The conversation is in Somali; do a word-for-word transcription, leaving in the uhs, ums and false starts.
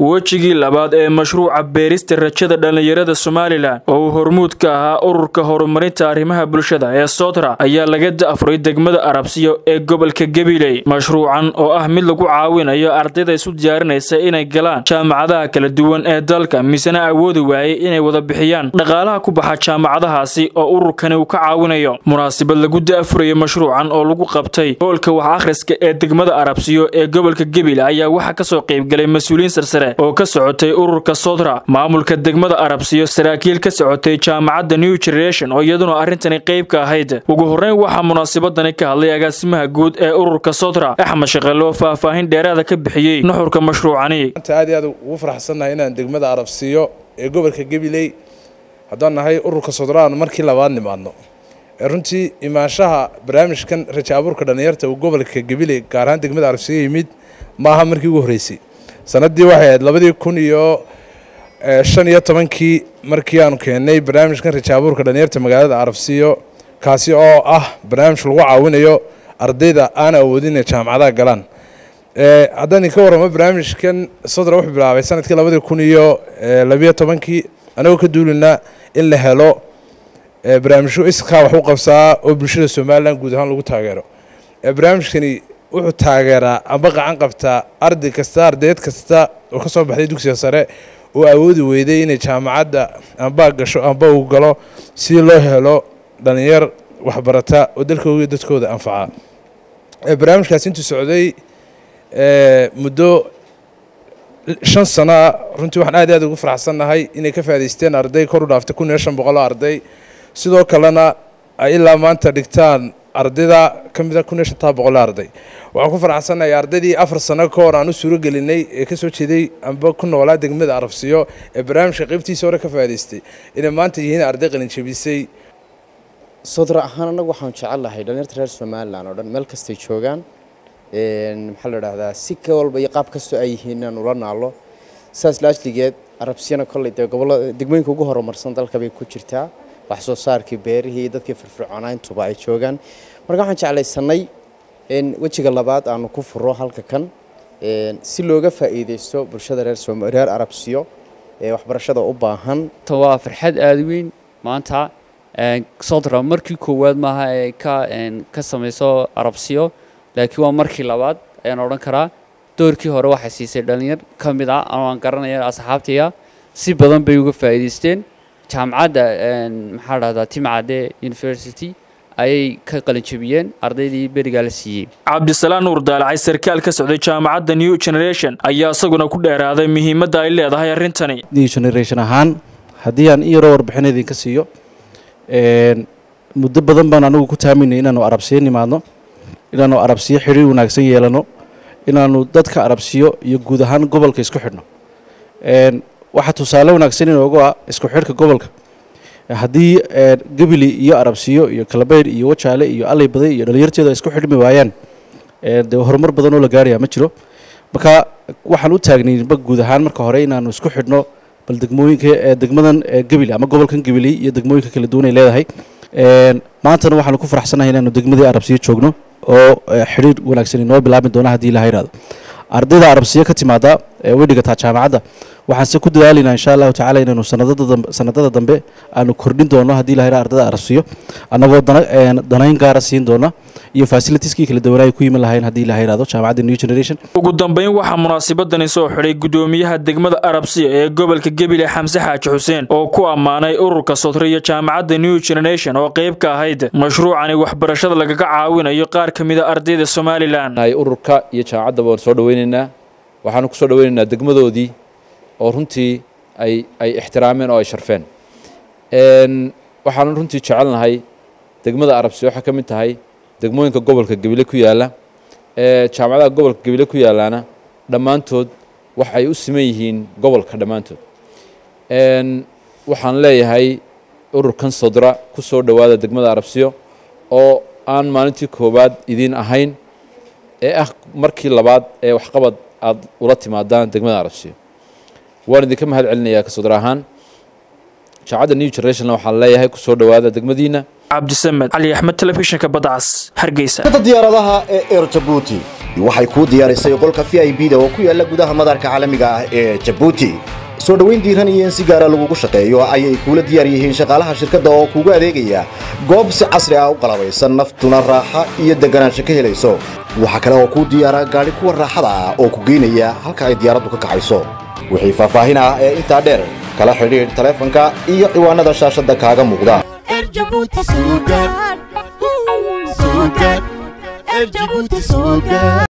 wejigii labaad ee mashruuca beerista rajada dhalinyarada Somaliland oo hormuud ka ah ururka horumarinta arrimaha bulshada ee Sodra ayaa laga daafuray degmada Arabsiyo ee gobolka Gabiley mashruucan oo ah mid lagu caawinayo ardayda isu diyaarinaysa inay galaan jaamacadaha kala duwan ee dalka misana awoodi waayay inay wada bixiyaan dhaqaalaha ku baxa jaamacadahaasi oo ururkani uu ka caawinayo munaasabad lagu daafuray mashruucan oo lagu qabtay hoolka wax akhriska ee degmada Arabsiyo ee gobolka Gabiley ayaa waxa ka soo qayb galay mas'uuliin sarsare oo ka socotay ururka Sodra maamulka degmada Arabsiyo saraakiil ka socotay jaamacadda New Generation oo iyaduna arintani qayb ka ahayd ugu horeyn waxa munaasabadani ka hadlay agaasimaha guud ee ururka Sodra Axmed Shaqeelo faahfaahin dheeraad ah ka bixiyay nuxurka mashruucani aad aad ugu faraxsanahay inaan degmada Arabsiyo ee gobolka Gabiley hadaan nahay ururka Sodra markii labaad nimaadno runtii imaashaha barnaamijkan rajaaburka dhalinyarta ee gobolka Gabiley gaar ahaan degmada Arabsiyo yimid maaha markii ugu horeysay sanadii waxay ahayd labada kun iyo shan iyo toban kii markii aan keenay barnaamijkan rajaaburka dhalinyarta magaalada Arabsiyo kaasi oo ah barnaamij lagu caawinayo ardayda aan awoodin jaamacadaha galaan ee hadaan ka waramo barnaamijkan Sodra wuxuu bilaabay sanadkii labada kun iyo laba iyo toban kii anagoo ka duulina in la helo barnaamijyo iska wax u qabsaa oo bulshada Somaliland guud ahaan lagu taageero barnaamijkani wuxuu taageeraa amba gacan qabta arday kasta ardeed kasta oo ka soo baxday dugsiga sare oo awoodi weeyday inay jaamacadda amba gasho amba u galo si loo helo dhalinyar wax barata oo dalkooda dadkooda anfaca barnaamijkaas intii socday ee muddo shan sano runtii waxaan aad aad ugu faraxsanahay inay ka faa'iideysteen arday kor u dhaaftay kun iyo shan boqol arday sidoo kalena ay ilaa maanta dhigtaan ardayda kamida kun iyo shan boqol arday waxaan ku faraxsanahay ardaydii afar sano ka hor aan u soo gelinay ee ka soo jeeday amba ku noolaa degmada Arabsiyo ee barnaamijka qaybtiisa hore ka faa'iideystay in maanta yihiin arday qalin jabisay Sodra ahaan anagu waxaan jecelahay dhalinyarta reer Somaliland oo dhan meel kasta ay joogaan ee maxaa la raahdaa si ka walba iyo qaab kasta ay yihiin aan ula naalo saas laajligeed Arabsiyana kale gobolada degmooyinka ugu horumarsan dalka bay ku jirtaa wax soo saarkii beerihii dadkii firfircoonayntuba ay joogan marka waxaan jeclaysanay in wajiga labaad aanu ku furo halka kan in si looga faa'iideysto bulshada reer Soomaaliya reer Arabsiyo ee waxbarashada u baahan taa farxad aad weyn maanta ee Sodra markii koowaad ma aha ee ka ka sameeyo Arabsiyo laakiin waa markii labaad ayaan oran karaa doorkii hore waxa siisay dhalinyar kamid ah aan garanayay asxaabtiya si badan bay uga faa'iideysteen jaamacada maxaa la raada timcade university ay ka qalin jabiyeen ardaydii beriga la siiyay Cabdisalaan Nuur Daalacay sarkaal ka socday jaamacada New Generation ayaa isaguna ku dheeraaday muhiimadda ay leedahay arintani New Generation ahaan hadii aan iyo warbixin idin ka siiyo een muddo badan baan anigu ku taaminay inaanu Arabsiyo nimaadno inaanu Arabsiyo xiriir wanaagsan yeelano inaanu dadka Arabsiyo iyo guud ahaan gobolka isku xidhno een waxa tusaale wanaagsan inoogu ah isku xirka gobolka hadii Gabiley iyo Arabsiyo iyo Kalbeer iyo Wajaale iyo Aleybaday iyo dhalinyarteeda isku xidhmi waayaan ee horumar badan oo la gaariya ma jiro marka waxaan u taagnay ba guud ahaan marka hore inaanu isku xidhno bal degmooyinka ee degmadan Gabiley ama gobolkan Gabiley iyo degmooyinka kala duwan ay leedahay ee maanta waxaan ku faraxsanahay inaanu degmadii Arabsiyo joogno oo xiriir wanaagsan inoo bilaabmi doona hadii la hayraado ardayda Arabsiyo ka timaada ee weydhigata jaamacadda waxaan si ku dadaalinaa insha Allah ta'ala inaanu sanadada sanadada dambe aanu kordhin doono hadii la hayra ardayda Arabsiyo anagoo danayn gaar ah siin doona iyo facilitieskii kala duwan ay ku yimi lahayn hadii la hayraado jaamacadda New Generation ugu dambeyn waxa munaasabadani soo xulay gudoomiyaha degmada Arabsiyo ee gobolka Gabiley Xamse Xaaji Xuseen oo ku amaanay ururka Sodra iyo jaamacadda New Generation oo qayb ka ahayd mashruucani waxbarashada lagaga caawinayo qaar kamid ah ardayda Somaliland ay ururka iyo jaamacadda baan soo dhaweynayna waxaan ku soo dhaweynaynaa degmadoodii oo runtii ay ay ixtiraameen oo ay sharfeen een waxaan runtii jecelnahay degmada Arabsiyo waxa ka mid tahay degmooyinka gobolka Gabiley ku yaala ee jaamacadaha gobolka Gabiley ku yaalaana dhamaantood wax ay u siman yihiin gobolka dhamaantood een waxaan leeyahay ururkan Sodra ku soo dhawaada degmada Arabsiyo oo aan maalintii koobaad idin ahayn ee ah markii labaad ee wax qabad aad ula timaadaan degmada Arabsiyo وأنا ذيك ما هاد علنيا كصدرهان شعاد النيو تريشن لو حلايا هاي كسر دوادا دق مدينة عبد السمد علي أحمد تلفيشن كبدعس هرجيسة. waxay ku diyaarisay qolka V I P-da oo ku yaala gudaha madaarka caalamiga ah ee Djibouti soo dhaweyn diiran iyo si gaar ah lagu shaqeeyo ayay ku la diyaar yihiin shaqaalaha shirkadda oo kuugu adeegaya goob si casri ah u qalabeysan naftuna raaxa iyo deganaansho ka helayso waxa kale oo ku diyaara gaari kuwa raaxada ah oo ku geynaya halka ay diyaaraddu ka kacayso wixii faahfaahinaa ee inta dheer kala xiriir taleefanka iyo ciwaanada shaashadda kaaga muuqda Djibouti Sodra Sodra Djibouti Sodra